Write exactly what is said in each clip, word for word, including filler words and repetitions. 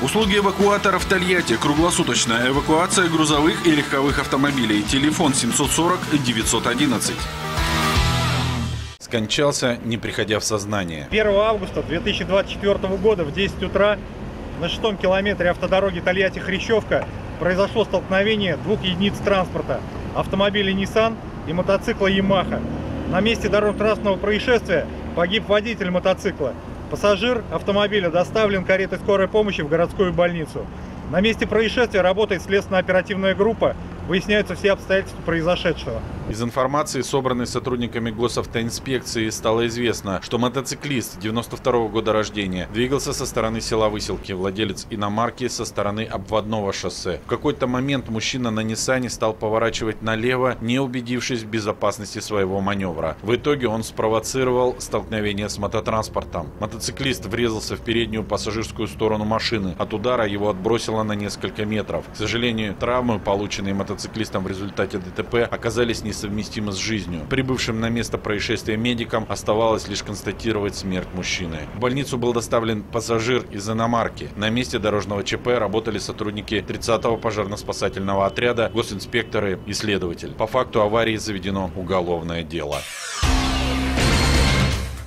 Услуги эвакуаторов Тольятти. Круглосуточная эвакуация грузовых и легковых автомобилей. Телефон семь сорок девять одиннадцать. Скончался, не приходя в сознание. первого августа две тысячи двадцать четвёртого года в десять утра на шестом километре автодороги Тольятти-Хрящевка произошло столкновение двух единиц транспорта – автомобиля Nissan и мотоцикла Ямаха. На месте дорожно-транспортного происшествия погиб водитель мотоцикла. Пассажир автомобиля доставлен каретой скорой помощи в городскую больницу. На месте происшествия работает следственно-оперативная группа. Выясняются все обстоятельства произошедшего. Из информации, собранной сотрудниками госавтоинспекции, стало известно, что мотоциклист девяносто второго года рождения двигался со стороны села Выселки, владелец иномарки со стороны обводного шоссе. В какой-то момент мужчина на Ниссане стал поворачивать налево, не убедившись в безопасности своего маневра. В итоге он спровоцировал столкновение с мототранспортом. Мотоциклист врезался в переднюю пассажирскую сторону машины. От удара его отбросило на несколько метров. К сожалению, травмы, полученные мотоциклистом, мотоциклистам в результате ДТП, оказались несовместимы с жизнью. Прибывшим на место происшествия медикам оставалось лишь констатировать смерть мужчины. В больницу был доставлен пассажир из иномарки. На месте дорожного ЧП работали сотрудники тридцатого пожарно-спасательного отряда, госинспекторы и следователь. По факту аварии заведено уголовное дело.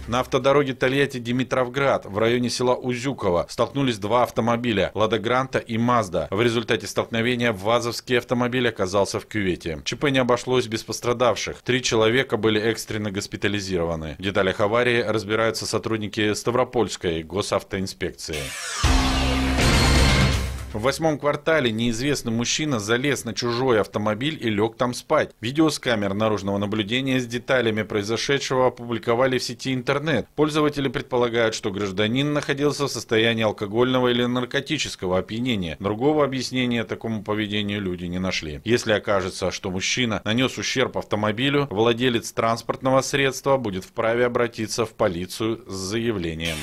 На автодороге Тольятти-Димитровград в районе села Узюково столкнулись два автомобиля – «Лада Гранта» и «Мазда». В результате столкновения вазовский автомобиль оказался в кювете. ЧП не обошлось без пострадавших. Три человека были экстренно госпитализированы. В деталях аварии разбираются сотрудники Ставропольской госавтоинспекции. В восьмом квартале неизвестный мужчина залез на чужой автомобиль и лег там спать. Видео с камер наружного наблюдения с деталями произошедшего опубликовали в сети интернет. Пользователи предполагают, что гражданин находился в состоянии алкогольного или наркотического опьянения. Другого объяснения такому поведению люди не нашли. Если окажется, что мужчина нанес ущерб автомобилю, владелец транспортного средства будет вправе обратиться в полицию с заявлением.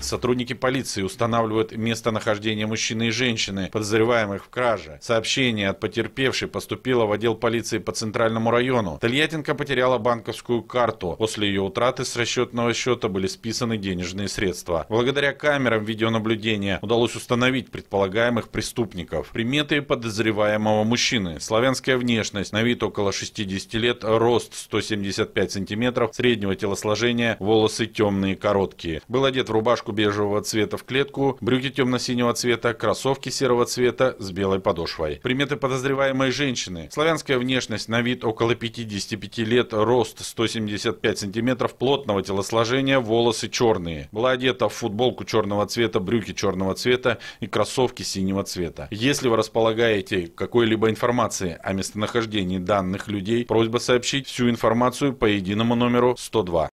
Сотрудники полиции устанавливают местонахождение мужчины и женщины, подозреваемых в краже. Сообщение от потерпевшей поступило в отдел полиции по Центральному району. Тольяттинка потеряла банковскую карту. После ее утраты с расчетного счета были списаны денежные средства. Благодаря камерам видеонаблюдения удалось установить предполагаемых преступников. Приметы подозреваемого мужчины: славянская внешность, на вид около шестидесяти лет, рост сто семьдесят пять сантиметров, среднего телосложения, волосы темные, короткие. Был одет в рубашку бежевого цвета в клетку, брюки темно-синего цвета, кроссовки серого цвета с белой подошвой. Приметы подозреваемой женщины: славянская внешность, на вид около пятидесяти пяти лет, рост сто семьдесят пять сантиметров, плотного телосложения, волосы черные. Была одета в футболку черного цвета, брюки черного цвета и кроссовки синего цвета. Если вы располагаете какой-либо информацией о местонахождении данных людей, просьба сообщить всю информацию по единому номеру сто два.